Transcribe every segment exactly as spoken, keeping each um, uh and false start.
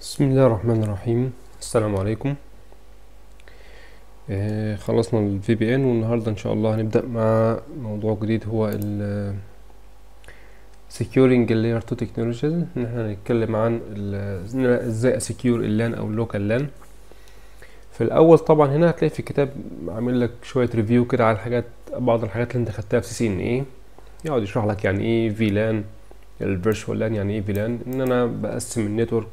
بسم الله الرحمن الرحيم. السلام عليكم. آه خلصنا ال في بي إن، والنهارده ان شاء الله هنبدا مع موضوع جديد هو ال Securing Layer تو Technologies. ان احنا هنتكلم عن ازاي اسكيور اللان او اللوكال لان. في الاول طبعا هنا هتلاقي في الكتاب عامل لك شويه ريفيو كده على الحاجات، بعض الحاجات اللي انت خدتها في سي سي إن إيه، يقعد يشرح لك يعني ايه في لان، الفيرتشوال لان، يعني ايه في لان، ان انا بقسم النتورك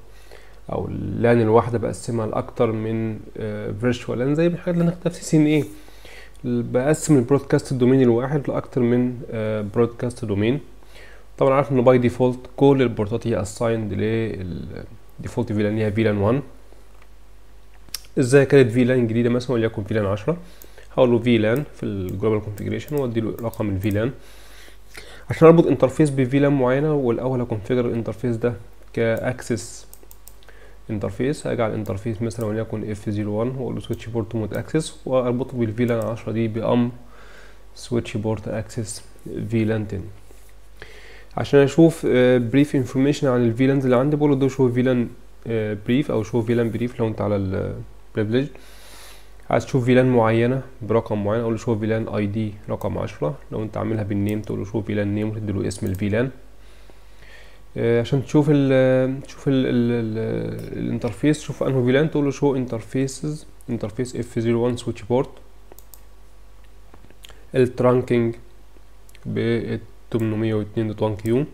او اللان الواحده بقسمها لاكتر من فيرتشوال لان، زي الحاجات اللي انا خدتها في سي سي إن إيه، بقسم البرودكاست دومين الواحد لاكتر من برودكاست دومين. طبعا عارف انه باي ديفولت كل البورتات هي اسايند للديفولت في لان، هي في لان واحد. ازاي كانت في لان جديده مثلا وليكن في لان عشرة، هقول له في لان في الجلوبال كونفيجريشن وادي له رقم الفي لان عشان اربط انترفيس بفي لان معينه. والاول هكونفيجر الانترفيس ده كاكسس انترفيس، هاجي على الانترفيس مثلا وليكن اف صفر واحد واقول له سويتش بورت مود اكسس، واربطه بالفي لان عشرة دي بامر سويتش بورت اكسس في لان عشرة عشان اشوف بريف انفورميشن عن الفي لانز اللي عندي. بقول له ده شو في لان بريف او شو في لان بريف لو انت على البريفليج، عايز تشوف في لان معينه برقم معين اقول له شو في لان اي دي رقم عشرة، لو انت عاملها بالنيم تقول له شو في لان نيم وتدي له اسم الفي لان عشان تشوف ال تشوف الانترفيس، شوف انه في لان تقول له شو انترفيسز انترفيس اف صفر واحد سويتش بورت. الترانكينج ب ثمانمية واثنين نقطة واحد كيو.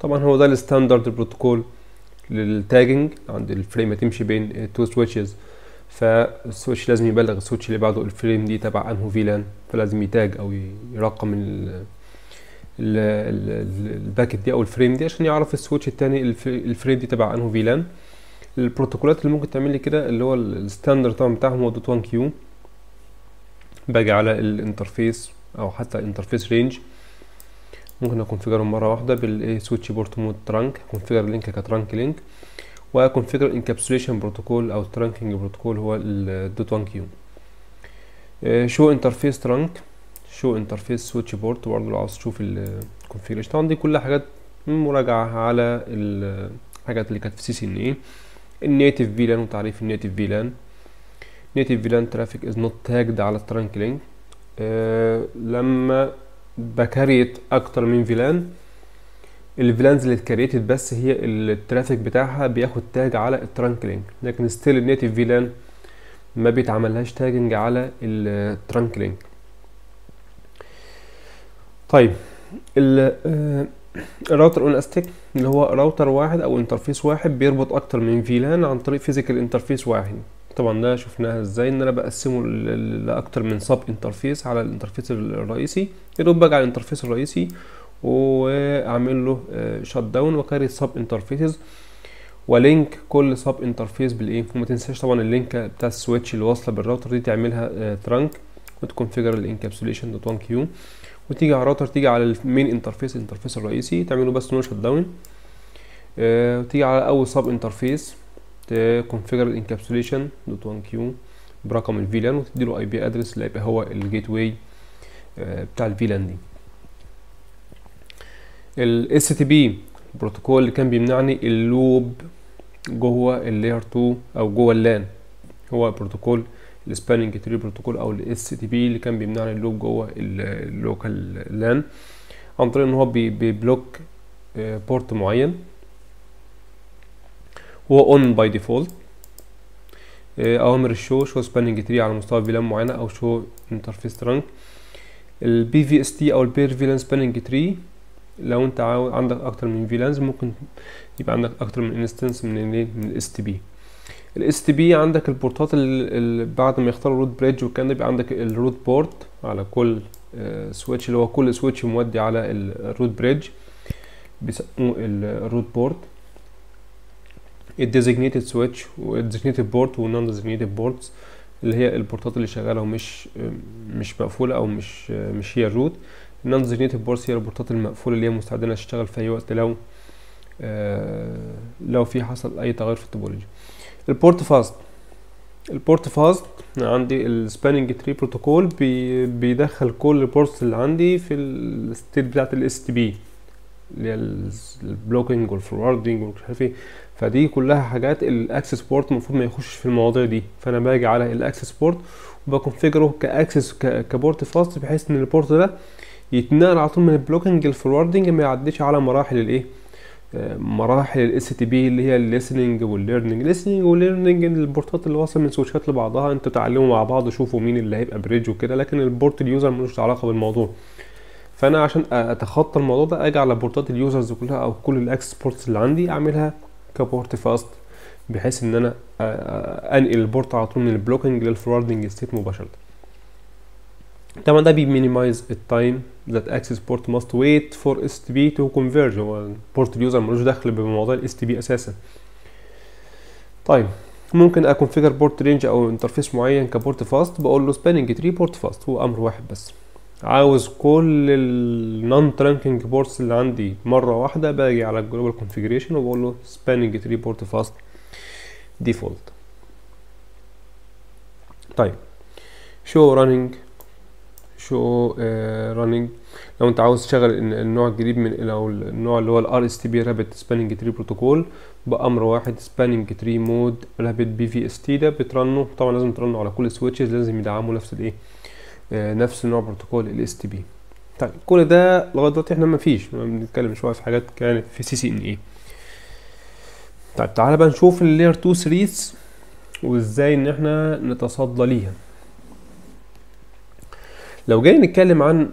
طبعا هو ده الستاندرد بروتوكول للتاجنج، عند الفريم هتمشي بين تو سويتشز، فالسويتش لازم يبلغ السويتش اللي بعده الفريم دي تبع انه في لان، فلازم يتاج او يرقم الباكت دي او الفريم دي عشان يعرف السويتش الثاني الفريم دي تبع انه في لان. البروتوكولات اللي ممكن تعمل لي كده اللي هو الستاندرد طبعا بتاعهم هو دوت واحد كيو. باجي على الانترفيس او حتى انترفيس رينج، ممكن اكونفيجرهم مره واحده بالسويتش بورت مود ترانك، اكونفيجر لينك كترانك لينك، واكونفيجر انكابسوليشن بروتوكول او ترانكينج بروتوكول هو الدوت واحد كيو. شو انترفيس ترانك، شو انترفيس سويتش بورت، برضه لو عاوز تشوف الكونفيجريشن. طبعا دي كلها حاجات مراجعه على الحاجات اللي كانت في سي سي ان اي. النيتف في لان وتعريف النيتف في لان، نيتف في لان ترافيك از نوت تاجد على الترانك لينك. أه لما بكريت اكتر من فيلان، الفيلانز اللي اتكريتت بس هي الترافيك بتاعها بياخد تاج على الترانك لينك، لكن ستيل النيتف فيلان ما بيتعملهاش تاجنج على الترانك لينك. طيب الراوتر اون استيك اللي هو راوتر واحد او انترفيس واحد بيربط اكتر من فيلان عن طريق فيزيكال انترفيس واحد. طبعا ده شفناها ازاي، ان انا بقسمه لاكتر من سب انترفيس على الانترفيس الرئيسي، يا دوب باجي على الانترفيس الرئيسي واعمل له شات داون وكاري السب انترفيسز ولينك كل سب انترفيس بالايه. وما تنساش طبعا اللينك بتاع السويتش اللي واصله بالراوتر دي تعملها ترانك وتكونفيجر الانكابسوليشن دوت واحد كيو، وتيجي على الراوتر، تيجي على المين انترفيس الانترفيس الرئيسي تعمله بس نو شات داون، وتيجي على اول سب انترفيس تكونفيجر الانكابسوليشن دوت واحد كيو برقم الفي لان وتدي له اي بي ادرس اللي هيبقى هو الجيت واي بتاع الفي لان دي. الاس تي بي البروتوكول اللي كان بيمنعني اللوب جوه اللاير اتنين او جوه اللان، هو بروتوكول السباننج تري بروتوكول او الاس تي بي اللي كان بيمنعني اللوب جوه اللوكال لان، عن طريق ان هو بيبلوك بورت معين هو on by default. اوامر الشو، شو سباننج تري على مستوى فيلان معينه او شو انترفيس ترانك. البي في اس تي او البير فيلان سباننج تري، لو انت عندك اكتر من فيلانز ممكن يبقى عندك اكتر من انستنس من من الاس تي بي. الاس تي بي عندك البورتات اللي بعد ما يختاروا الروت بريدج والكلام ده، يبقى عندك الروت بورت على كل سويتش اللي هو كل سويتش مودي على الروت بريدج بيسموه الروت بورت. الديزيجنيتد سويتش والديزيجنيتد بورت والنون ديزيجنيتد بورتس اللي هي البورتات اللي شغاله ومش مش مقفوله او مش مش هي الروت. النون ديزيجنيتد بورتس هي البورتات المقفوله اللي هي مستعده انها تشتغل في اي وقت لو آه لو في حصل اي تغير في التوبولوجي. البورت فاست، البورت فاست عندي السباننج تري بروتوكول بي بيدخل كل البورتس اللي عندي في الستيت بتاعت الاس تي بي اللي هي البلوكينج والفوروردنج ومش عارف ايه. فدي كلها حاجات الاكسس بورت المفروض ما يخشش في المواضيع دي. فانا باجي على الاكسس بورت وبكونفيجره كاكسس كبورت فاست، بحيث ان البورت ده يتنقل على طول من البلوكينج للفوروردنج، ما يعديش على مراحل الايه، مراحل الاس تي بي اللي هي الليسننج والليرنينج. الليسننج والليرنينج البورتات اللي واصل من سويتشات لبعضها، انتوا تعلموا مع بعض وشوفوا مين اللي هيبقى بريدج وكده، لكن البورت اليوزر ملوش علاقه بالموضوع. فانا عشان اتخطى الموضوع ده اجي على بورتات اليوزرز كلها او كل الاكسس بورتس اللي عندي اعملها كبورت فاست، بحيث ان انا انقل البورت على طول من البلوكينج للفوروردنج ستيت مباشره. طبعا ده بيمينيمايز التايم that access port must wait for إس تي بي to converge. هو البورت اليوزر ملوش دخل بموضوع ال إس تي بي اساسا. طيب ممكن اكونفيجر بورت رينج او انترفيس معين كبورت فاست، بقول له سباننج تري بورت فاست، هو امر واحد بس. عاوز كل النون ترانكينج بورتس اللي عندي مره واحده، باجي على الجلوبال كونفيجريشن وبقول له سباننج تري بورت فاست ديفولت. طيب show running شو راننج uh, لو انت عاوز تشغل النوع الجديد من او النوع اللي هو الار اس تي بي رابيد سباننج تري بروتوكول، بامر واحد سباننج تري مود رابيد بي في اس تي. ده بترنه طبعا لازم ترنه على كل سويتشز، لازم يدعموا نفس الايه آه نفس نوع بروتوكول الاس تي بي. طيب كل ده لغايه دلوقتي احنا ما فيش بنتكلم شويه في حاجات كانت في سي سي ان اي. طيب تعالى بقى نشوف اللاير اتنين ثريتس وازاي ان احنا نتصدى ليها. لو جاي نتكلم عن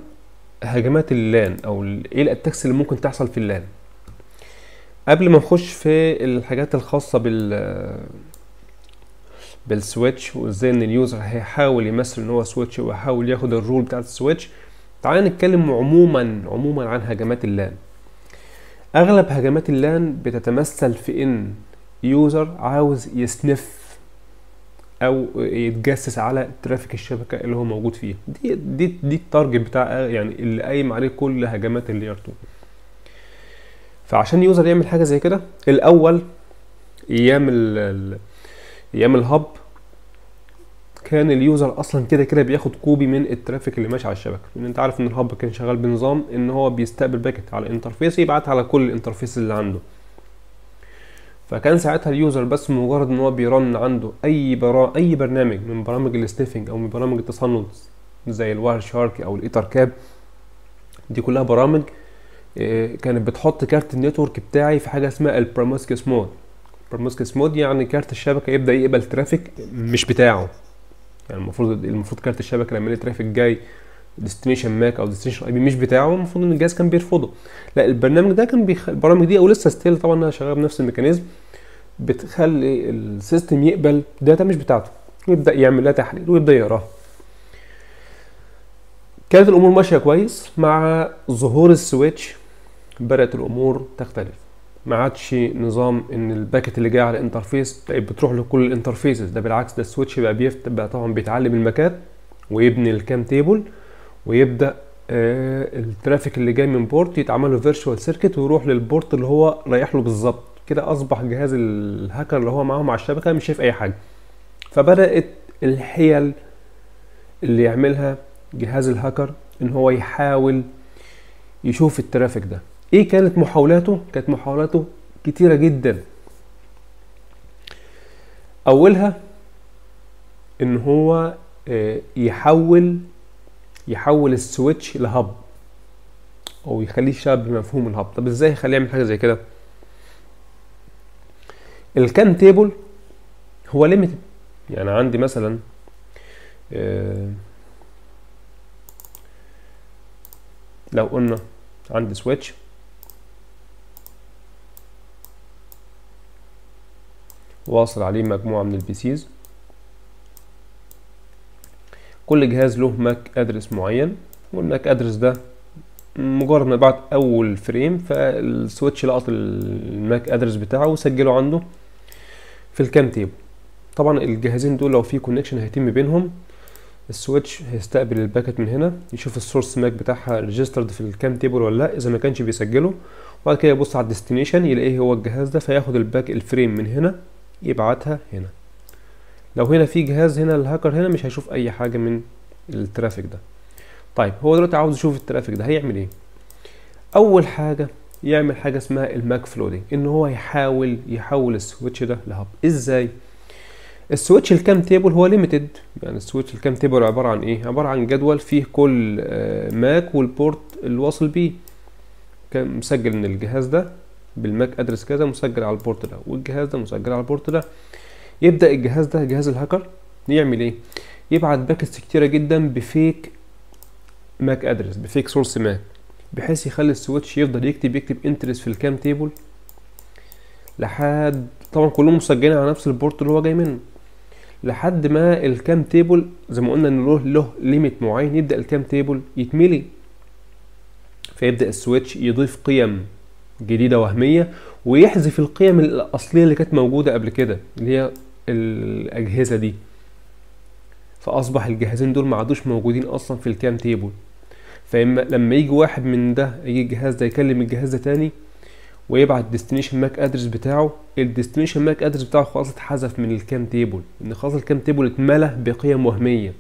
هجمات اللان او ايه الاتاكس اللي ممكن تحصل في اللان، قبل ما نخش في الحاجات الخاصه بال بالسويتش وازاي ان اليوزر هيحاول يمثل ان هو سويتش ويحاول ياخد الرول بتاعه السويتش، تعال نتكلم عموما عموما عن هجمات اللان. اغلب هجمات اللان بتتمثل في ان يوزر عاوز يسنف او يتجسس على ترافيك الشبكه اللي هو موجود فيها. دي دي دي التارجت بتاع يعني اللي قايم عليه كل هجمات اللاير اتنين. فعشان يوزر يعمل حاجه زي كده، الاول ايام ال ايام الهب كان اليوزر اصلا كده كده بياخد كوبي من الترافيك اللي ماشي على الشبكه، لان انت عارف ان الهب كان شغال بنظام ان هو بيستقبل باكت على انترفيس يبعتها على كل الانترفيس اللي عنده. فكان ساعتها اليوزر بس مجرد ان هو بيرن عنده اي برا... اي برنامج من برامج السنيفنج او من برامج التصنت زي الواير شارك او الايتركاب، دي كلها برامج كانت بتحط كارت النتورك بتاعي في حاجه اسمها البرومسكيوس مود. البرومسكيوس مود يعني كارت الشبكه يبدا يقبل ترافيك مش بتاعه، يعني المفروض المفروض كارت الشبكه لما يلاقي ترافيك جاي ديستنيشن ماك او ديستنيشن اي بي مش بتاعه، المفروض ان الجهاز كان بيرفضه. لا، البرنامج ده كان بيخ... البرامج دي او لسه ستيل طبعا انا شغال بنفس الميكانيزم، بتخلي السيستم يقبل داتا مش بتاعته ويبدا يعمل لها تحليل ويبدا يقراها. كانت الامور ماشيه كويس. مع ظهور السويتش بدات الامور تختلف، ما عادش نظام ان الباكت اللي جاي على الانترفيس بتروح لكل الانترفيسز، ده بالعكس ده السويتش بقى بيفت... بقى طبعا بيتعلم المكان ويبني الكام تيبل ويبدا آه الترافيك اللي جاي من بورت يتعمل له فيرتشوال سيركت ويروح للبورت اللي هو رايح له بالظبط. كده اصبح جهاز الهاكر اللي هو معاهم على الشبكه مش شايف اي حاجه، فبدات الحيل اللي يعملها جهاز الهاكر ان هو يحاول يشوف الترافيك ده ايه. كانت محاولاته كانت محاولاته كتيره جدا. اولها ان هو آه يحول يحول السويتش لهب او يخليه يشتغل بمفهوم الهب. طب ازاي يخليه يعمل حاجه زي كده؟ الكام تيبل هو ليميتد، يعني عندي مثلا آه لو قلنا عندي سويتش واصل عليه مجموعه من البيسيز، كل جهاز له ماك ادرس معين، والماك ادرس ده مجرد ما بعت اول فريم فالسويتش لقط الماك ادرس بتاعه وسجله عنده في الكام تيبل. طبعا الجهازين دول لو في كونكشن هيتم بينهم، السويتش هيستقبل الباكت من هنا يشوف السورس ماك بتاعها ريجسترد في الكام تيبل ولا لا، اذا ما كانش بيسجله، وبعد كده يبص على الديستنيشن يلاقيه هو الجهاز ده فياخد الباك الفريم من هنا يبعتها هنا. لو هنا في جهاز هنا الهاكر هنا مش هيشوف اي حاجه من الترافيك ده. طيب هو دلوقتي عاوز يشوف الترافيك ده هيعمل ايه؟ اول حاجه يعمل حاجه اسمها الماك فلودنج، ان هو يحاول يحول السويتش ده لهب. ازاي؟ السويتش الكام تيبل هو ليميتد، يعني السويتش الكام تيبل عباره عن ايه؟ عباره عن جدول فيه كل ماك والبورت اللي واصل بيه، كان مسجل ان الجهاز ده بالماك ادرس كذا مسجل على البورت ده، والجهاز ده مسجل على البورت ده. يبدا الجهاز ده جهاز الهاكر يعمل ايه؟ يبعت باكتس كتيره جدا بفيك ماك ادرس، بفيك سورس ماك، بحيث يخلي السويتش يفضل يكتب يكتب انترس في الكام تيبل لحد طبعا كلهم مسجلين على نفس البورت اللي هو جاي منه، لحد ما الكام تيبل زي ما قلنا ان له له ليميت معين، يبدا الكام تيبل يتملي، فيبدا السويتش يضيف قيم جديده وهميه ويحذف القيم الاصليه اللي كانت موجوده قبل كده اللي هي الاجهزه دي، فاصبح الجهازين دول ما عادوش موجودين اصلا في الكام تيبل. فاما لما يجي واحد من ده يجي الجهاز ده يكلم الجهاز ده تاني ويبعت ديستنيشن ماك ادرس بتاعه، الديستنيشن ماك ادرس بتاعه خلاص اتحذف من الكام تيبل، ان خلاص الكام تيبل اتملى بقيم وهميه.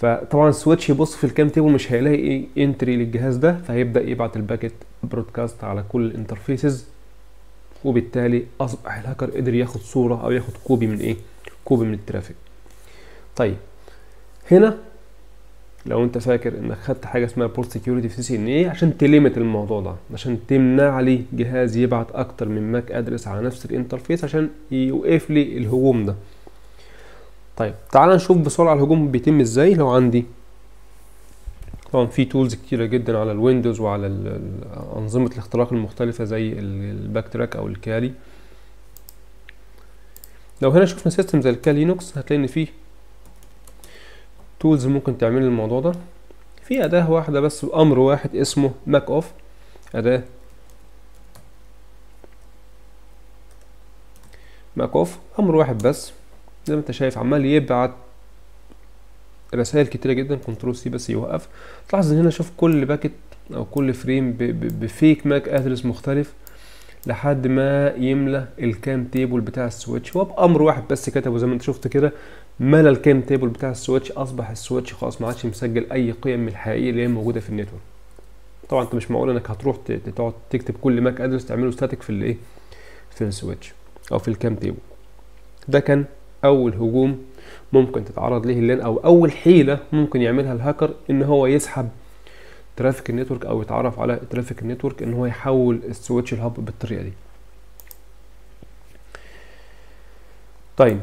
فطبعا السويتش يبص في الكام تيبل مش هيلاقي ايه انتري للجهاز ده، فهيبدا يبعت الباكيت برودكاست على كل الانترفيسز، وبالتالي اصبح الهاكر قدر ياخد صوره او ياخد كوبي من ايه؟ كوبي من الترافيك. طيب هنا لو انت فاكر انك خدت حاجه اسمها بورت سكيورتي في سي ان اي عشان تليمت الموضوع ده، عشان تمنع لي جهاز يبعت اكتر من ماك ادرس على نفس الانترفيس عشان يوقف لي الهجوم ده. طيب تعال نشوف بسرعه الهجوم بيتم ازاي. لو عندي طبعا في تولز كتيره جدا على الويندوز وعلى انظمه الاختراق المختلفه زي الباك تراك او الكالي. لو هنا شفنا سيستم زي الكالينوكس هتلاقي ان فيه تولز ممكن تعمل الموضوع ده في اداه واحده بس بامر واحد اسمه ماك اوف، اداه ماك اوف امر واحد بس. زي ما انت شايف عمال يبعت رسائل كتيره جدا، كنترول سي بس يوقف. تلاحظ ان هنا شوف كل باكت او كل فريم بفيك ماك ادرس مختلف لحد ما يملى الكام تيبل بتاع السويتش، هو بامر واحد بس كتبه زي ما انت شفت كده ملى الكام تيبل بتاع السويتش، اصبح السويتش خلاص ما عادش مسجل اي قيم من الحقيقيه اللي هي موجوده في النتورك. طبعا انت مش معقول انك هتروح تقعد تكتب كل ماك ادرس تعمله ستاتيك في الايه في السويتش او في الكام تيبل. ده كان اول هجوم ممكن تتعرض ليه اللان، او اول حيله ممكن يعملها الهاكر ان هو يسحب ترافيك النتورك او يتعرف على ترافيك النتورك، ان هو يحول السويتش الهاب بالطريقه دي. طيب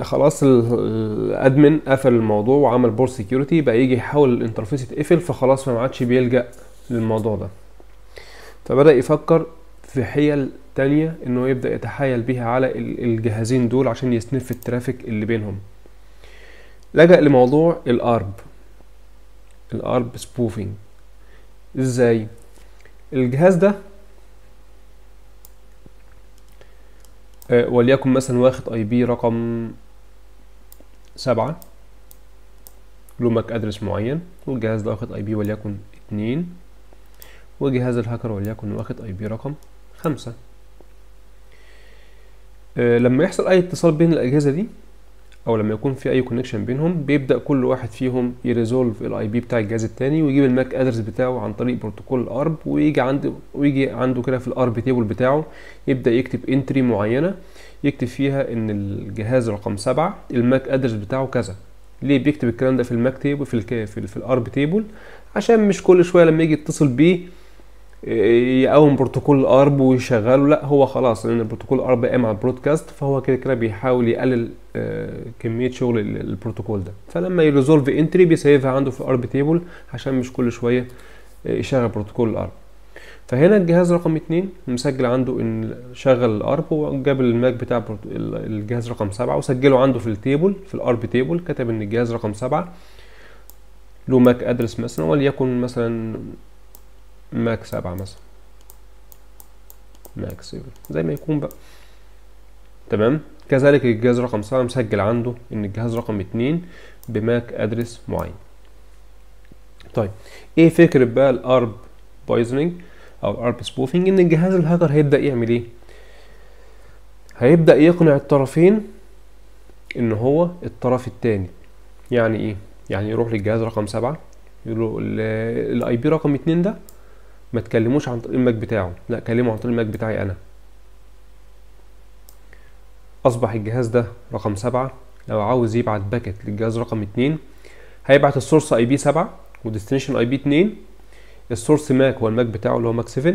خلاص الادمن قفل الموضوع وعمل بور سيكيورتي، بقى يجي يحاول الانترفيس يتقفل، فخلاص ما عادش بيلجأ للموضوع ده، فبدأ يفكر في حيل تانية انه يبدأ يتحايل بيها على الجهازين دول عشان يسنف الترافيك اللي بينهم. لجأ لموضوع الارب، الارب سبوفينج. ازاي؟ الجهاز ده وليكن مثلا واخد اي بي رقم سبعة له ماك ادرس معين، والجهاز ده واخد اي بي وليكن اتنين، وجهاز الهاكر وليكن واخد اي بي رقم خمسة. أه لما يحصل اي اتصال بين الاجهزة دي او لما يكون في اي كونكشن بينهم، بيبدأ كل واحد فيهم يريزولف الاي بي بتاع الجهاز التاني ويجيب الماك ادرس بتاعه عن طريق بروتوكول الارب، ويجي عنده ويجي عنده كده في الارب تيبل بتاعه يبدأ يكتب انتري معينة يكتب فيها ان الجهاز رقم سبعة الماك ادرس بتاعه كذا. ليه بيكتب الكلام ده في الماك تيبل في الك في, في الارب تيبل؟ عشان مش كل شوية لما يجي يتصل بيه يقوم بروتوكول الارب ويشغله، لا هو خلاص لان البروتوكول الارب قام على البرودكاست، فهو كده كده بيحاول يقلل كميه شغل البروتوكول ده، فلما يريزولف انتري بيسيفها عنده في الارب تيبل عشان مش كل شويه يشغل بروتوكول الارب. فهنا الجهاز رقم اتنين مسجل عنده ان شغل الارب، وجاب الماك بتاع الجهاز رقم سبعة وسجله عنده في التيبل في الارب تيبل، كتب ان الجهاز رقم سبعة له ماك ادرس مثلا وليكن مثلا ماك سبعة مثلا ماك سبعة زي ما يكون بقى، تمام. كذلك الجهاز رقم سبعة مسجل عنده ان الجهاز رقم اتنين بماك ادرس معين. طيب ايه فكرة بقى الارب بايزنج او الارب سبوفينج؟ ان الجهاز الهاكر هيبدأ يعمل ايه؟ هيبدأ يقنع الطرفين ان هو الطرف التاني. يعني ايه؟ يعني يروح للجهاز رقم سبعة يقول له الاي بي رقم اتنين ده ما تكلموش عن طريق الماك بتاعه، لا كلمه عن طريق الماك بتاعي انا. اصبح الجهاز ده رقم سبعة لو عاوز يبعت باكت للجهاز رقم اتنين هيبعت السورس اي بي سبعة والديستنيشن اي بي اتنين، السورس ماك هو الماك بتاعه اللي هو ماك سبعة،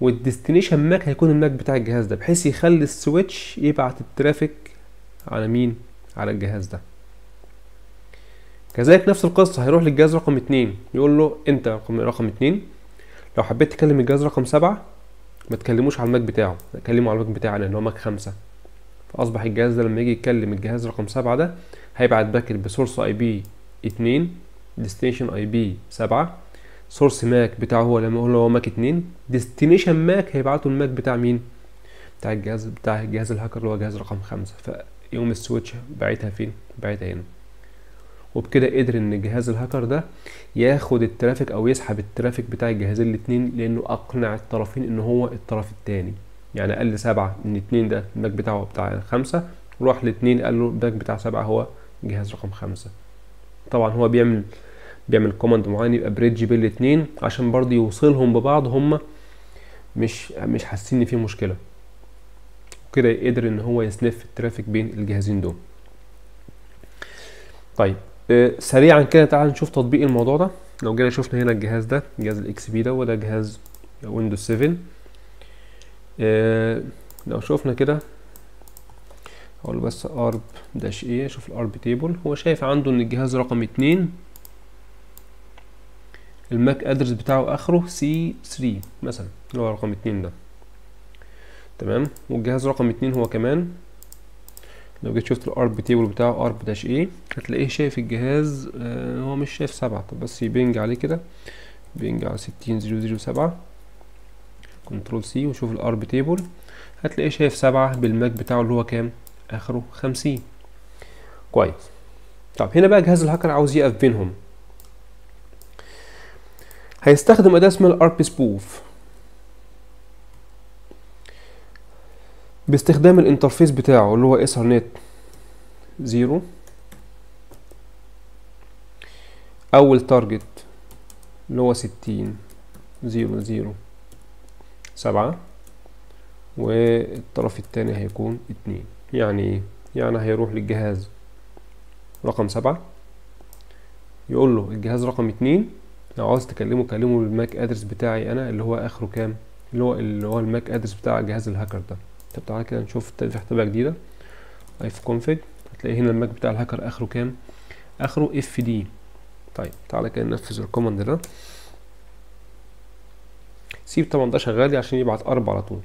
والديستنيشن ماك هيكون الماك بتاع الجهاز ده، بحيث يخلي السويتش يبعت الترافيك على مين؟ على الجهاز ده. كذلك نفس القصه هيروح للجهاز رقم اتنين يقول له انت رقم رقم اتنين لو حبيت تكلم الجهاز رقم سبعة ما تكلموش على الماك بتاعه، كلمه على الماك بتاعي انا اللي هو ماك خمسة. فاصبح الجهاز ده لما يجي يكلم الجهاز رقم سبعة ده هيبعت باكت بسورس اي بي اتنين، ديستنيشن اي بي سبعة، سورس ماك بتاعه هو اللي هو ماك اتنين، ديستنيشن ماك هيبعته الماك بتاع مين؟ بتاع الجهاز بتاع الجهاز الهاكر اللي هو جهاز رقم خمسة. فيقوم السويتش باعتها فين؟ باعتها هنا. وبكده قدر ان الجهاز الهاكر ده ياخد الترافيك او يسحب الترافيك بتاع الجهازين الاتنين، لانه اقنع الطرفين ان هو الطرف التاني. يعني قال لسبعة ان اتنين ده الماك بتاعه بتاع خمسة، وراح لاتنين قال له الماك بتاع سبعة هو جهاز رقم خمسة. طبعا هو بيعمل بيعمل كوماند معين يبقى بريدج بين الاتنين عشان برضه يوصلهم ببعض، هما مش مش حاسين ان في مشكله. وكده يقدر ان هو يسنف الترافيك بين الجهازين دول. طيب آه سريعا كده تعال نشوف تطبيق الموضوع ده. لو جينا شفنا هنا الجهاز ده جهاز الاكس بي ده، وده جهاز ويندوز سبعة. آه لو شفنا كده اقول بس ارب داش ايه، شوف الارب تيبل، هو شايف عنده ان الجهاز رقم اتنين الماك ادرس بتاعه اخره سي ثلاثة مثلا اللي هو رقم اتنين ده، تمام. والجهاز رقم اتنين هو كمان لو جيت شفت الارب تيبل بتاعه ارب داش ايه هتلاقيه شايف الجهاز آه هو مش شايف سبعة. طب بس يبنج عليه كده، بنج على ستين زيرو زيرو سبعة كنترول سي وشوف الارب تيبل هتلاقيه شايف سبعة بالماك بتاعه اللي هو كام؟ اخره خمسين. كويس. طب هنا بقى جهاز الهاكر عاوز يقف بينهم، هيستخدم اداة اسمها الاربسبوف باستخدام الانترفيس بتاعه اللي هو ايثرنت صفر اول تارجت اللي هو ستين صفر صفر سبعة والطرف الثاني هيكون اتنين. يعني ايه؟ يعني هيروح للجهاز رقم سبعة يقول له الجهاز رقم اتنين لو عاوز تكلمه كلمه بالماك ادرس بتاعي انا اللي هو اخره كام؟ اللي هو اللي هو الماك ادرس بتاع جهاز الهاكر ده. طب تعالى كده نشوف تفتح تبقى جديده ايف كونفج، هتلاقي هنا الماك بتاع الهاكر اخره كام؟ اخره اف دي. طيب تعالى كده ننفذ الكوماند ده، سيب طبعا ده شغال عشان يبعت اربعة على طول.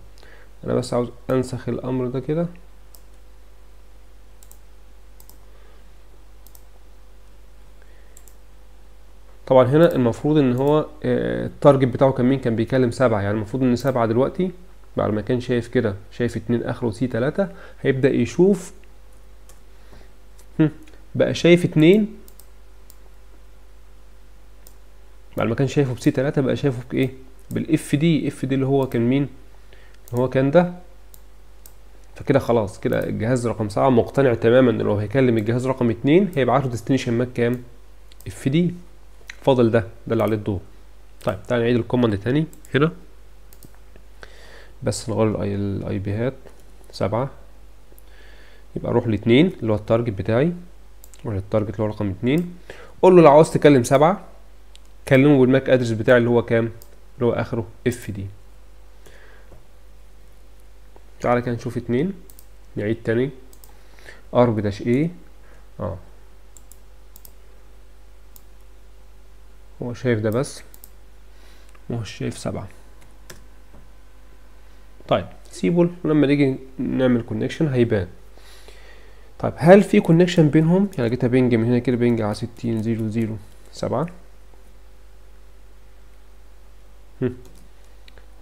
انا بس عاوز انسخ الامر ده كده، طبعا هنا المفروض ان هو التارجت بتاعه كان مين؟ كان بيكلم سبعة، يعني المفروض ان سبعة دلوقتي بعد ما كان شايف كده شايف اتنين اخره سي تلاتة هيبدأ يشوف بقى شايف اتنين بعد ما كان شايفه بسي تلاتة بقى شايفه بايه؟ بالاف دي. اف دي اللي هو كان مين؟ اللي هو كان ده. فكده خلاص كده الجهاز رقم سبعة مقتنع تماما ان لو هيكلم الجهاز رقم اتنين هيبعت له ديستنيشن ماك كام؟ اف دي. فاضل ده ده اللي عليه الدور. طيب تعالى نعيد الكوماند تاني هنا، بس نغير الاي بيهات سبعة، يبقى اروح لاتنين اللي هو التارجت بتاعي، اروح للتارجت اللي هو رقم اتنين قول له لو عاوز تكلم سبعة كلمه بالماك ادرس بتاعي اللي هو كام؟ اللي هو اخره اف دي. تعالى كده نشوف اتنين، نعيد تاني ارب داش ايه، اه هو شايف ده بس وهو شايف سبعة. طيب سيبه ولما نيجي نعمل كونكشن هيبان. طيب هل في كونكشن بينهم؟ يعني جيت بنج من هنا كده بنج على ستين زيرو زيرو سبعة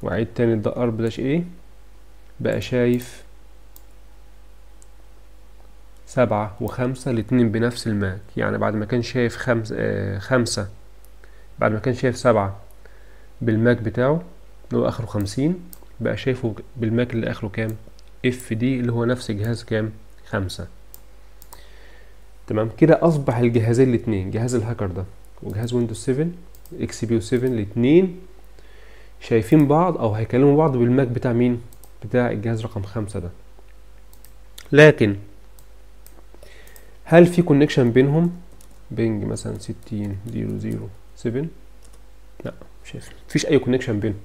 وعيد تاني ده ارب داش ايه بقى شايف سبعة وخمسة الاتنين بنفس الماك. يعني بعد ما كان شايف خمسة آه خمسة بعد ما كان شايف سبعة بالماك بتاعه اللي هو اخره خمسين بقى شايفه بالماك اللي اخره كام؟ اف دي اللي هو نفس جهاز كام؟ خمسة. تمام كده اصبح الجهازين الاتنين جهاز الهاكر ده وجهاز ويندوز سبعة اكس بي يو سبعة الاتنين شايفين بعض او هيكلموا بعض بالماك بتاع مين؟ بتاع الجهاز رقم خمسة ده. لكن هل في كونكشن بينهم؟ بينج مثلا ستين زيرو زيرو سبعة، لا مش هيفرق، مفيش اي كونكشن بينهم،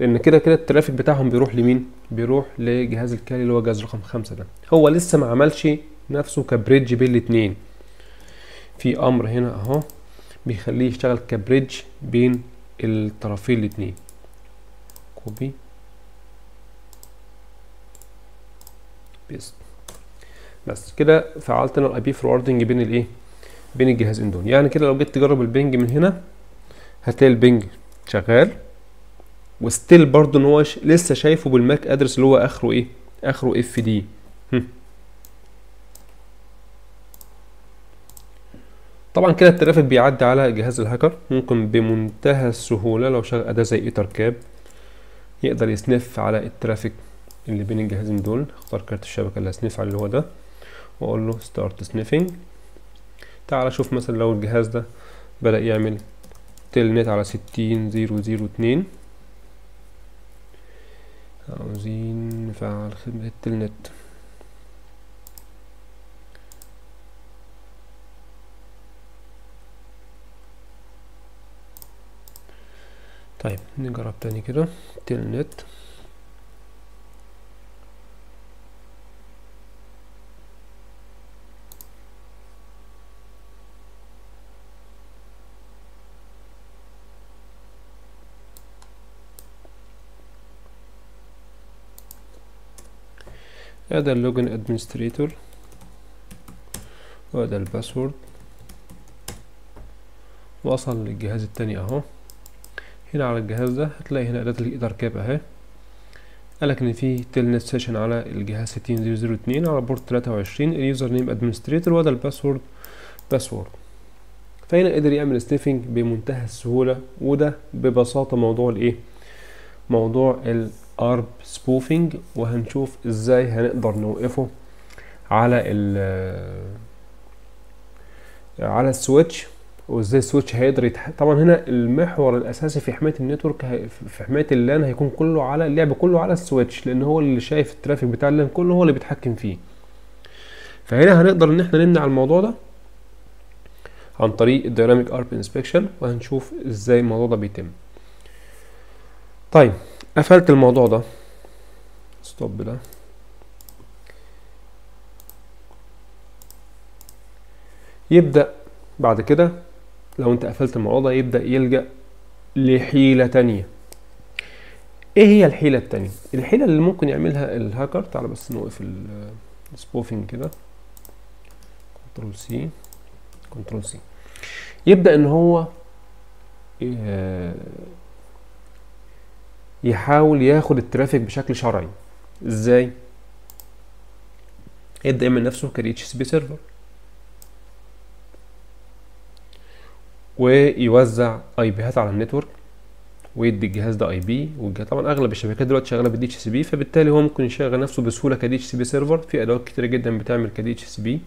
لان كده كده الترافيك بتاعهم بيروح لمين؟ بيروح لجهاز الكالي اللي هو جهاز رقم خمسة ده. هو لسه ما عملش نفسه كبريدج بين الاتنين. في امر هنا اهو بيخليه يشتغل كبريدج بين الطرفين الاتنين. كوبي بيست. بس كده فعلت انا الاي بي فوروردنج بين الايه؟ بين الجهازين دول. يعني كده لو جيت تجرب البنج من هنا هتلاقي البنج شغال، وستيل برضه ان هو لسه شايفه بالماك ادرس اللي هو اخره ايه؟ اخره اف دي. طبعا كده الترافيك بيعدي على جهاز الهاكر، ممكن بمنتهى السهوله لو شغل اداه زي ايتركاب يقدر يسنف على الترافيك اللي بين الجهازين دول. اختار كارت الشبكه اللي هسنف على اللي هو ده واقول له ستارت سنيفنج. تعال شوف مثلا لو الجهاز ده بدا يعمل تيل نت على ستين صفر صفر اتنين، عاوزين نفعل خدمه التيل نت. طيب نجرب تاني كده تيل نت. هذا اللوجن ادمنستريتور وهذا الباسورد. وصل للجهاز التاني اهو. هنا على الجهاز ده هتلاقي هنا اداه الايتركاب اهي، قالك ان في تيلنت سيشن على الجهاز ستين صفر صفر اتنين على بورت تلاتة وعشرين، اليوزر نيم ادمنستريتور وده الباسورد باسورد. فهنا قدر يعمل سنيفنج بمنتهى السهوله، وده ببساطه موضوع الايه؟ موضوع الارب سبوفنج، وهنشوف ازاي هنقدر نوقفه على ال على السويتش، وازاي السويتش هيقدر يتح... طبعا هنا المحور الاساسي في حمايه النتورك هي... في حمايه اللان هيكون كله على اللعب، كله على السويتش، لان هو اللي شايف الترافيك بتاع اللان كله، هو اللي بيتحكم فيه. فهنا هنقدر ان احنا نمنع الموضوع ده عن طريق الديناميك ارب انسبكشن، وهنشوف ازاي الموضوع ده بيتم. طيب قفلت الموضوع ده ستوب ده. يبدا بعد كده لو انت قفلت الموضوع ده يبدأ يلجأ لحيلة تانية. ايه هي الحيلة التانية؟ الحيلة اللي ممكن يعملها الهاكر، تعالى بس نوقف السبوفنج كده كنترول سي كنترول سي. يبدأ ان هو يحاول ياخد الترافيك بشكل شرعي. ازاي؟ يبدأ يعمل نفسه ك اتش سي بي سيرفر ويوزع اي بيهات على النتورك ويدي الجهاز ده اي بي. طبعا اغلب الشبكات دلوقتي شغاله بالدي اتش سي بي، فبالتالي هو ممكن يشغل نفسه بسهوله كدي اتش سي بي سيرفر. في ادوات كتيره جدا بتعمل كدي اتش سي بي،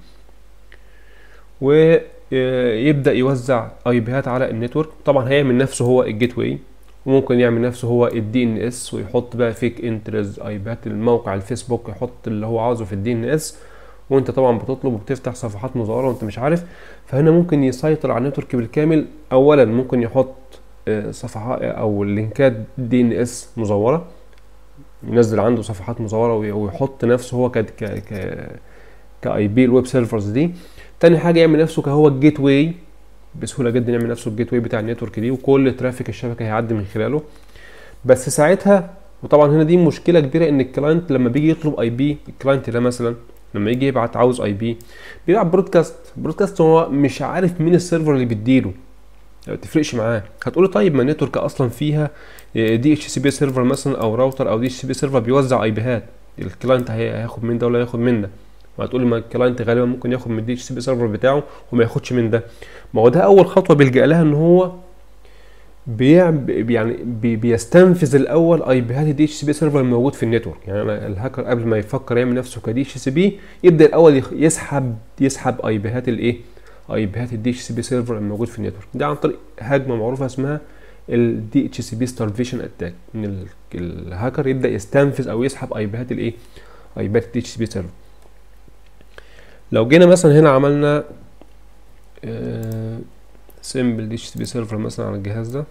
ويبدا يوزع اي بيهات على النتورك. طبعا هيعمل نفسه هو الجيت واي، وممكن يعمل نفسه هو الدي ان اس ويحط بقى فيك انترز اي بيهات الموقع الفيسبوك، يحط اللي هو عاوزه في الدي ان اس، وانت طبعا بتطلب وبتفتح صفحات مزوره وانت مش عارف. فهنا ممكن يسيطر على النتورك بالكامل. اولا ممكن يحط صفحات او لينكات دي ان اس مزوره، ينزل عنده صفحات مزوره ويحط نفسه هو ك ك كاي بي الويب سيرفرز دي. تاني حاجه يعمل نفسه كهو الجيت واي بسهوله جدا، يعمل نفسه الجيت واي بتاع النتورك دي، وكل ترافيك الشبكه هيعدي من خلاله. بس ساعتها وطبعا هنا دي مشكله كبيره، ان الكلاينت لما بيجي يطلب اي بي، الكلاينت ده مثلا لما يجي يبعت عاوز اي بي بيبعت برودكاست، برودكاست هو مش عارف مين السيرفر اللي بيديله، ما بتفرقش معاه. هتقول له طيب ما النتورك اصلا فيها دي اتش سي بي سيرفر مثلا او راوتر او دي اتش سي بي سيرفر بيوزع اي بيهات، الكلاينت هياخد من ده ولا هياخد من ده؟ وهتقول لي ما الكلاينت غالبا ممكن ياخد من الدي اتش سي بي سيرفر بتاعه وما ياخدش من ده. ما هو ده اول خطوه بيلجأ لها، ان هو بيعمل يعني بيستنفذ الاول اي بيهات الدي اتش سي بي سيرفر الموجود في النتورك. يعني انا الهاكر قبل ما يفكر يعمل نفسه كدي اتش سي بي يبدا الاول يسحب يسحب اي بيهات الايه؟ اي بيهات الدي اتش سي بي سيرفر الموجود في النتورك ده عن طريق هجمه معروفه اسمها ال دي اتش سي بي starvation attack، ان الهاكر يبدا يستنفذ او يسحب ايبيهات الايه ايبيهات ال دي اتش سي بي سيرفر. لو جينا مثلا هنا عملنا simple دي اتش سي بي سيرفر مثلا على الجهاز ده،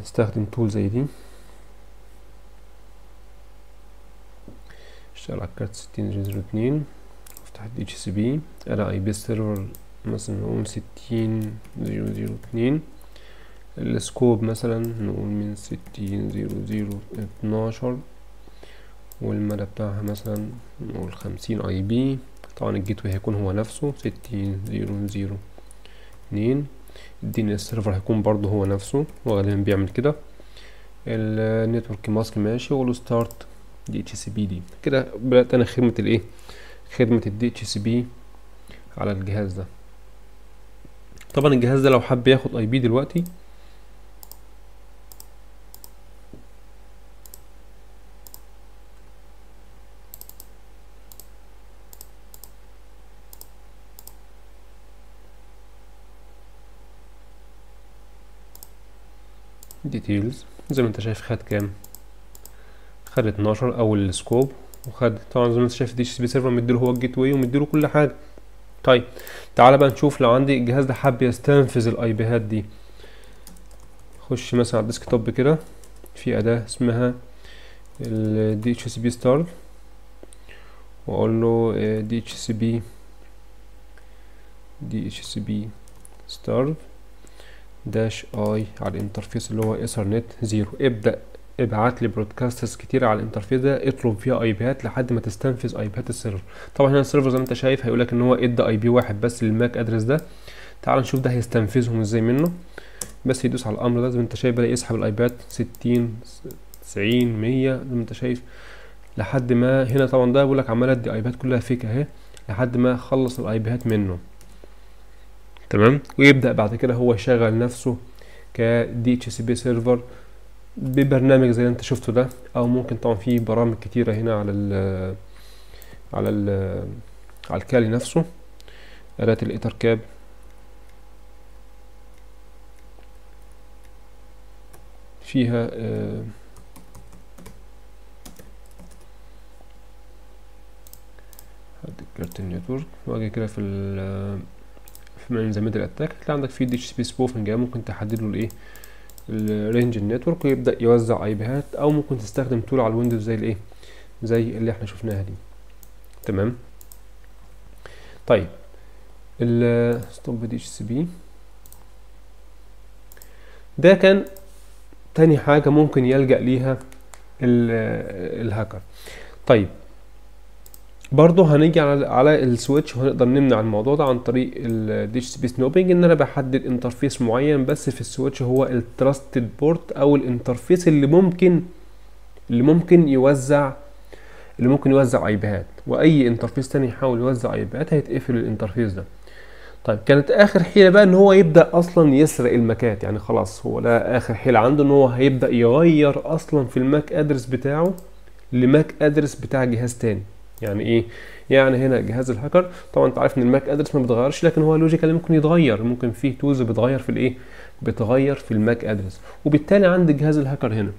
نستخدم تول زي دي، اشتغل على الكارت ستين زيرو زيرو اتنين، افتح ال دي اتش سي بي، انا اي بي سيرفر مثلا نقول ستين زيرو زيرو اتنين، السكوب مثلا نقول من ستين زيرو زيرو اتناشر، والمدى بتاعها مثلا نقول خمسين اي بي، طبعا الجيت واي هيكون هو نفسه ستين زيرو زيرو اتنين، الدي ان اس سيرفر هيكون برضه هو نفسه، وغالبا بيعمل كده. النتورك ماسك ماشي، وله ستارت دي اتش سي بي دي. كده بدأت انا خدمة الايه خدمة الدي اتش سي بي على الجهاز ده. طبعا الجهاز ده لو حب ياخد اي بي دلوقتي ديتيلز زي ما انت شايف خد كام، خد اتناشر اول السكوب، وخد طبعا زي ما انت شايف دي اتش سي بي سيرفر مديله هو الجيت واي ومديله كل حاجه. طيب تعالى بقى نشوف لو عندي الجهاز ده حابب يستنفذ الاي بيهات دي. خش مثلا على الديسك توب كده، في اداه اسمها الدي اتش سي بي ستار، واقول له دي اتش سي بي دي اتش سي بي ستار داش اي على الانترفيس اللي هو ايثرنت زيرو، ابدا ابعت لي برودكاستس كتير على الانترفيس ده، اطلب فيها اي بيات لحد ما تستنفذ اي بيات السيرفر. طبعا هنا السيرفر زي ما انت شايف هيقول لك ان هو ادى اي بي واحد بس للماك ادرس ده، تعال نشوف ده هيستنفذهم ازاي منه. بس يدوس على الامر ده زي ما انت شايف بدا يسحب الاي بيات ستين تسعين مية زي ما انت شايف لحد ما هنا. طبعا ده بيقول لك عمال ادي اي بيات كلها فيك اهي لحد ما خلص الاي بيات منه، تمام. ويبدأ بعد كده هو يشغل نفسه كدي اتش سي بي سيرفر ببرنامج زي اللي انت شفته ده، او ممكن طبعا في برامج كتيره هنا على ال على ال على الكالي نفسه، اداة الاتركاب فيها آه هاد الكارت النتورك، واجي كده في ال من زي ميدل اتاك هتلاقي عندك في دي اتش سي بي سبوفنج، ممكن تحدد له الايه الرينج النتورك ويبدا يوزع اي بيهات، او ممكن تستخدم تول على الويندوز زي الايه زي اللي احنا شفناها دي، تمام. طيب ال ستوب دي اتش سي بي ده كان تاني حاجه ممكن يلجا ليها الهاكر. طيب برضه هنيجي على على السويتش، وهنقدر نمنع الموضوع ده عن طريق ال دي اتش سي بي سنوبينج، ان انا بحدد انترفيس معين بس في السويتش هو التراستد بورت، او الانترفيس اللي ممكن اللي ممكن يوزع اللي ممكن يوزع اي بيهات، واي انترفيس تاني يحاول يوزع اي بيهات هيتقفل الانترفيس ده. طيب كانت اخر حيله بقى ان هو يبدا اصلا يسرق الماكات، يعني خلاص هو ده اخر حيله عنده، ان هو هيبدا يغير اصلا في الماك ادرس بتاعه لماك ادرس بتاع جهاز تاني. يعني ايه؟ يعني هنا جهاز الهاكر طبعا انت عارف ان الماك ادرس ما بيتغيرش، لكن هو لوجيكال ممكن يتغير، ممكن فيه تولز بتغير في الايه؟ بتغير في الماك ادرس، وبالتالي عند جهاز الهاكر هنا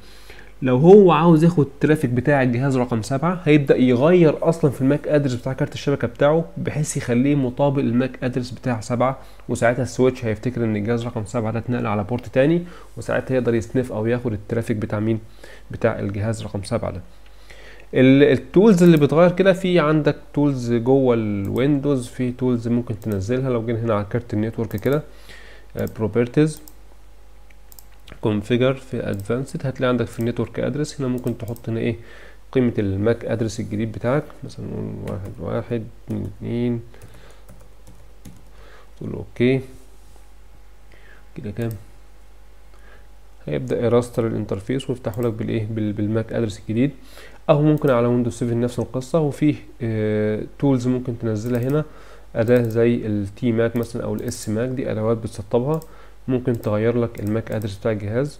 لو هو عاوز ياخد الترافيك بتاع الجهاز رقم سبعة هيبدا يغير اصلا في الماك ادرس بتاع كارت الشبكه بتاعه بحيث يخليه مطابق للماك ادرس بتاع سبعة، وساعتها السويتش هيفتكر ان الجهاز رقم سبعة ده اتنقل على بورت تاني، وساعتها يقدر يسنف او ياخد الترافيك بتاع مين؟ بتاع الجهاز رقم سبعة ده. التولز اللي بتغير كده، في عندك تولز جوه الويندوز، في تولز ممكن تنزلها. لو جينا هنا على كارت النتورك كده بروبرتيز كونفيجر في ادفانسد، هتلاقي عندك في النتورك ادرس هنا ممكن تحط هنا ايه قيمه الماك ادرس الجديد بتاعك، مثلا نقول واحد واحد اتنين اتنين، تقول اوكي كده كام، هيبدا يراستر الانترفيس ويفتحه لك بالايه بالماك ادرس الجديد. او ممكن على ويندوز سبعة نفس القصه، وفيه تولز ممكن تنزلها هنا، اداه زي التي ماك مثلا او الاس ماك، دي ادوات بتسطبها ممكن تغير لك الماك ادرس بتاع الجهاز.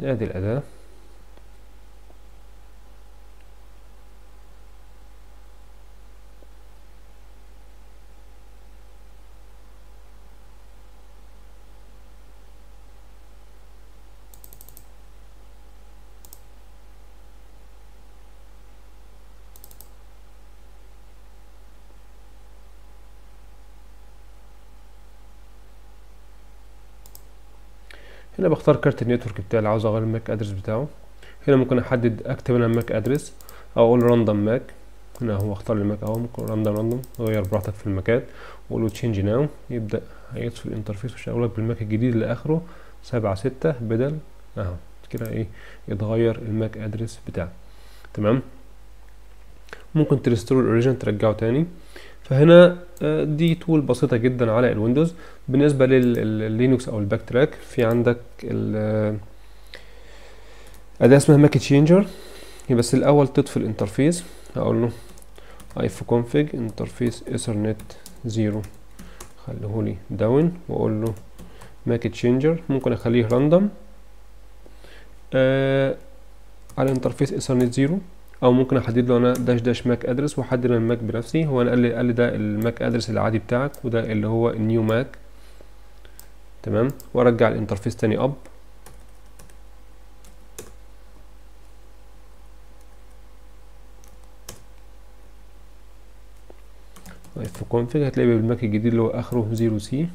لهذه الأداة. هنا بختار كارت النتورك بتاعي اللي عاوز اغير الماك ادرس بتاعه. هنا ممكن احدد اكتب انا الماك ادرس او اقول راندوم ماك. هنا هو اختار الماك اهو، ممكن راندوم راندوم غير براحتك في الماكات، واقول له تشينج ناو، يبدا هيطفي الانترفيس ويشغل لك بالماك الجديد اللي اخره سبعة ستة بدل اهو كده. ايه يتغير الماك ادرس بتاعك. تمام، ممكن تريستور الاوريجن ترجعه تاني. فهنا دي تول بسيطة جدا على الويندوز. بالنسبة لللينوكس او الباك تراك، في عندك اداة اسمها ماكتشينجر. بس الاول تطفي الانترفيس، هقول له ايف كونفيج انترفيس ايثرنت زيرو، خليهولي داون، واقول له ماكتشينجر. ممكن اخليه راندوم آه على انترفيس ايثرنت زيرو، او ممكن احدد له انا داش داش ماك ادرس واحدد انا الماك بنفسي. هو انا قال لي قال لي ده الماك ادرس العادي بتاعك وده اللي هو النيو ماك. تمام، وارجع الانترفيس تاني اب. في كونفيج هتلاقي بالماك الجديد اللي هو اخره زيرو سي.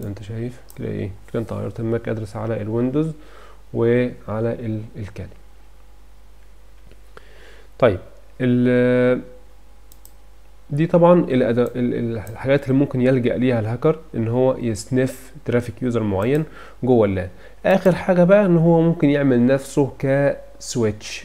زي انت شايف كده ايه كده، انت غيرت الماك ادرس على الويندوز وعلى الكالي. طيب دي طبعا الحاجات اللي ممكن يلجأ ليها الهاكر، ان هو يسنف ترافيك يوزر معين جوه اللان. اخر حاجه بقى ان هو ممكن يعمل نفسه كسويتش،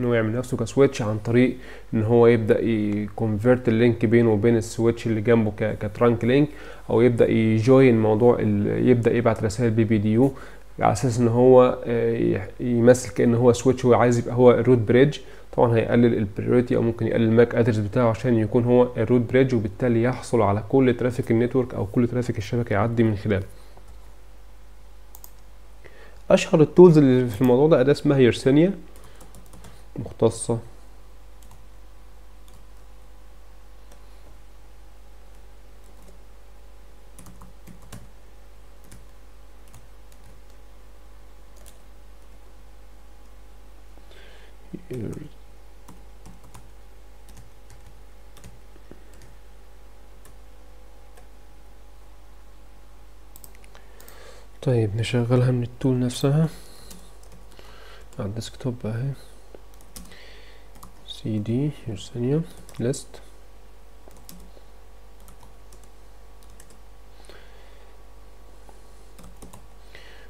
ان هو يعمل نفسه كسويتش عن طريق ان هو يبدا يكونفيرت اللينك بينه وبين السويتش اللي جنبه كترانك لينك، او يبدا يجوين موضوع، يبدا يبعت رسائل بي بي دي يو على اساس ان هو يمثل كأنه هو سويتش وعايز يبقى هو الروت بريدج. طبعا هيقلل البريوريتي، او ممكن يقلل الماك ادرس بتاعه عشان يكون هو الروت بريدج، وبالتالي يحصل على كل ترافيك النتورك او كل ترافيك الشبكه يعدي من خلاله. اشهر التولز اللي في الموضوع ده اداه اسمها يرسينيا، مختصه طيب نشغلها من التول نفسها على الديسكتوب اهي. سي دي يرسينيا ليست،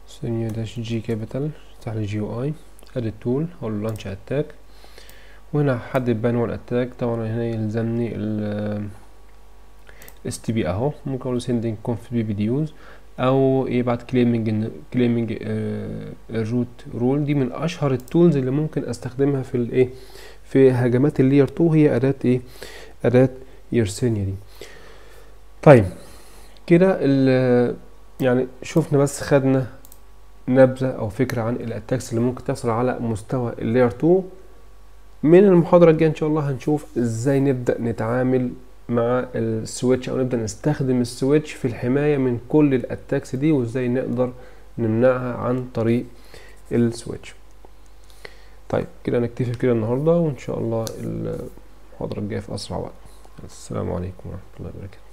يرسينيا داش جي كابيتال، افتح لي جي يو اي، اديت تول، اقول له لانش اتاك، وهنا هحدد بقى نوع الاتاك. طبعا هنا يلزمني ال اس تي بي اهو. ممكن اقول له سندينج كونف بي بي دي يوز، او يبعت كليمنج كليمنج الروت رول. دي من اشهر التولز اللي ممكن استخدمها في الايه في هجمات اللير اتنين، هي اداه ايه اداه يرسينيا دي. طيب كده يعني شفنا، بس خدنا نبذه او فكره عن الاتاكس اللي ممكن تحصل على مستوى اللير اتنين. من المحاضره الجايه ان شاء الله هنشوف ازاي نبدا نتعامل مع السويتش، او نبدا نستخدم السويتش في الحمايه من كل الاتاكس دي، وازاي نقدر نمنعها عن طريق السويتش. طيب كده نكتفي كده النهارده، وان شاء الله المحاضره الجايه في اسرع وقت. السلام عليكم ورحمه الله وبركاته.